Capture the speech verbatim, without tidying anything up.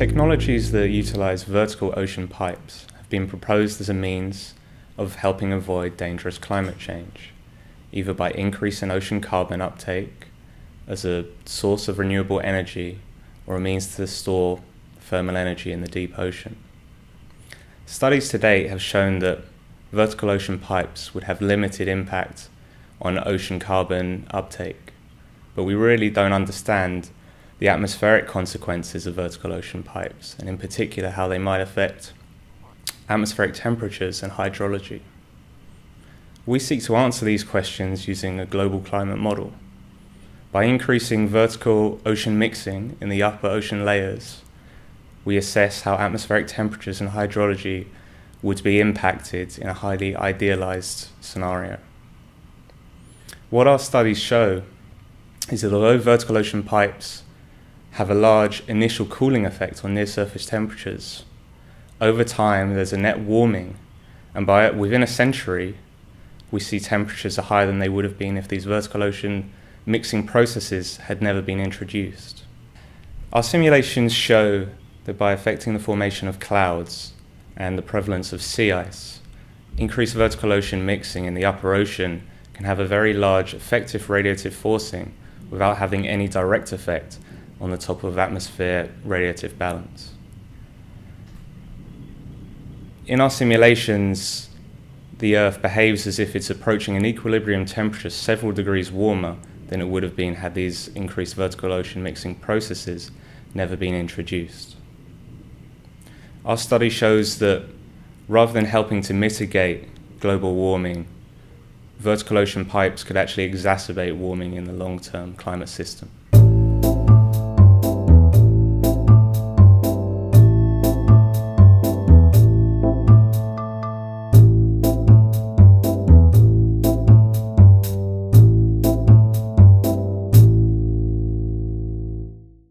Technologies that utilise vertical ocean pipes have been proposed as a means of helping avoid dangerous climate change, either by increase in ocean carbon uptake as a source of renewable energy or a means to store thermal energy in the deep ocean. Studies to date have shown that vertical ocean pipes would have limited impact on ocean carbon uptake, but we really don't understand the atmospheric consequences of vertical ocean pipes, and in particular how they might affect atmospheric temperatures and hydrology. We seek to answer these questions using a global climate model. By increasing vertical ocean mixing in the upper ocean layers, we assess how atmospheric temperatures and hydrology would be impacted in a highly idealized scenario. What our studies show is that although vertical ocean pipes have a large initial cooling effect on near-surface temperatures, over time there's a net warming, and by within a century we see temperatures are higher than they would have been if these vertical ocean mixing processes had never been introduced. Our simulations show that by affecting the formation of clouds and the prevalence of sea ice, increased vertical ocean mixing in the upper ocean can have a very large effective radiative forcing without having any direct effect on the top of atmosphere radiative balance. In our simulations, the Earth behaves as if it's approaching an equilibrium temperature several degrees warmer than it would have been had these increased vertical ocean mixing processes never been introduced. Our study shows that rather than helping to mitigate global warming, vertical ocean pipes could actually exacerbate warming in the long-term climate system.